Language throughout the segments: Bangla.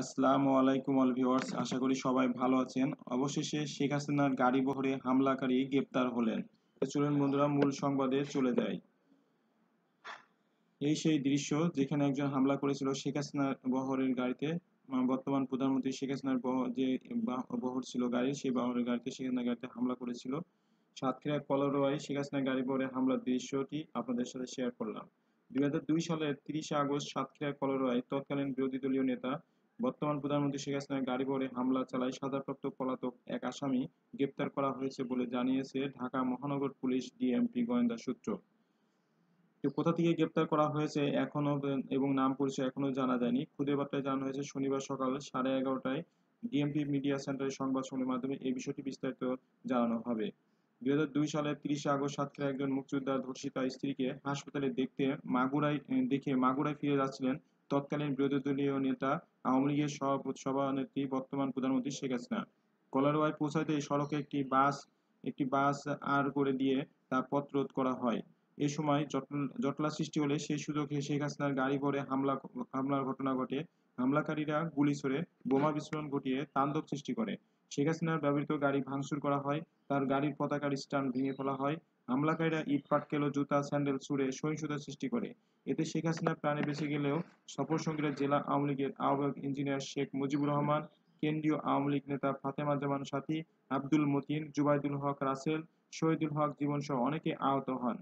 আসসালামু আলাইকুম অল ভিউয়ার্স, আশা করি সবাই ভালো আছেন। অবশেষে শেখ হাসিনার গাড়ি বহরে হামলাকারী গ্রেপ্তার হলেন। চলুন বন্ধুরা মূল সংবাদে চলে যাই। এই সেই দৃশ্য যেখানে একজন হামলা করেছিল শেখ হাসিনার বহরের গাড়িতে। বর্তমান প্রধানমন্ত্রী শেখ হাসিনার যে বহর ছিল গাড়ি, সেই বহরের গাড়িতে শেখ হাসিনার গাড়িতে হামলা করেছিল। সাতক্ষীরা কলারোয়ায় শেখ হাসিনার গাড়ি বহরে হামলার দৃশ্যটি আপনাদের সাথে শেয়ার করলাম। 2002 সালের 30 আগস্ট সাতক্ষীরা কলারোয়ায় তৎকালীন বিরোধী দলীয় নেতা বর্তমান প্রধানমন্ত্রী শেখ হাসিনার গাড়ি বহরে হামলা চালায় সাজাপ্রাপ্ত পলাতক এক আসামি গ্রেপ্তার করা হয়েছে বলে জানিয়েছে ঢাকা মহানগর পুলিশ ডিএমপি গোয়েন্দা সূত্র। কোথা থেকে গ্রেপ্তার করা হয়েছে এখনো এবং নাম পরিচয় এখনো জানা যায়নি। খুদে বার্তায় জানানো হয়েছে শনিবার সকাল 11:30টায় ডিএমপি মিডিয়া সেন্টারের সংবাদ সম্মেলনের মাধ্যমে এই বিষয়টি বিস্তারিত জানানো হবে। 2002 সালের 30 আগস্ট সাতক্ষীরা একজন মুক্তিযোদ্ধা ধর্ষিতা স্ত্রীকে হাসপাতালে মাগুরায় ফিরে যাচ্ছিলেন তৎকালীন বিরোধী দলীয় নেতা আওয়ামী লীগের সভানেত্রী বর্তমান প্রধানমন্ত্রী শেখ হাসিনা। কলারোয়ায় পৌঁছাতে সড়কে একটি বাস আর করে দিয়ে তা প্রতিরোধ করা হয়। এই সময় জটলা সৃষ্টি হলে সেই সুযোগে শেখ হাসিনার গাড়ি ভরে হামলার ঘটনা ঘটে। হামলাকারীরা গুলি ছড়ে বোমা বিস্ফোরণ ঘটিয়ে তাণ্ডব সৃষ্টি করে। শেখ হাসিনার ব্যবহৃত গাড়ি ভাঙচুর করা হয়, তার গাড়ির পতাকার স্ট্যান্ড ভেঙে ফেলা হয়। হামলাকারীরা ইট, পাটকেল, জুতা, স্যান্ডেল ছুড়ে সহিংসতার সৃষ্টি করে। এতে শেখ হাসিনা প্রাণে বেঁচে গেলেও সফর সঙ্গীরা জেলা আওয়ামী লীগের আহ্বায়ক ইঞ্জিনিয়ার শেখ মুজিবুর রহমান, কেন্দ্রীয় আওয়ামী লীগ নেতা ফাতেমা জামান সাথী, আব্দুল মতিন, জুবাইদুল হক রাসেল, শহীদুল হক জীবন সহ অনেকে আহত হন।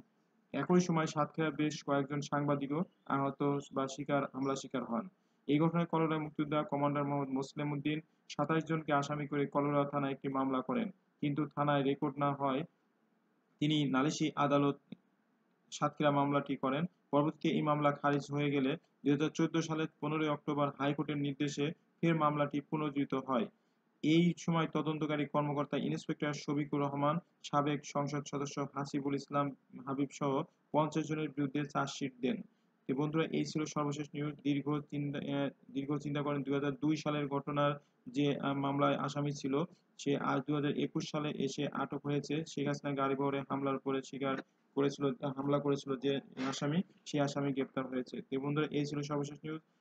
একই সময় সাতক্ষীরা বেশ কয়েকজন সাংবাদিকও আহত বা হামলার শিকার হন। এই ঘটনায় কলারোয়া মুক্তিযোদ্ধা কমান্ডার মোহাম্মদ মুসলিম উদ্দিন 27 জনকে আসামি করে কলারোয়া থানায় একটি মামলা করেন, কিন্তু থানায় রেকর্ড না হয় তিনি নালিশি আদালত সাতক্ষীরা মামলাটি করেন। পরবর্তীতে এই মামলা খারিজ হয়ে গেলে 2014 সালের 15 অক্টোবর হাইকোর্টের নির্দেশে ফের মামলাটি পুনরুজ্জীবিত হয়। এই সময় তদন্তকারী কর্মকর্তা ইন্সপেক্টর শফিকুর রহমান, সাবেক সংসদ সদস্য ফাসিবুল ইসলাম হাবিব সহ 50 জনের বিরুদ্ধে চার্জশিট দেন। তো বন্ধুরা এই ছিল সর্বশেষ নিউজ। দীর্ঘ চিন্তা করেন 2002 সালের ঘটনার যে মামলায় আসামি ছিল সে আজ 2021 সালে এসে আটক হয়েছে। শেখ হাসিনা গাড়ি বহরে হামলার পরে হামলা করেছিল যে আসামি, সেই আসামি গ্রেপ্তার হয়েছে। তো বন্ধুরা এই ছিল সর্বশেষ নিউজ।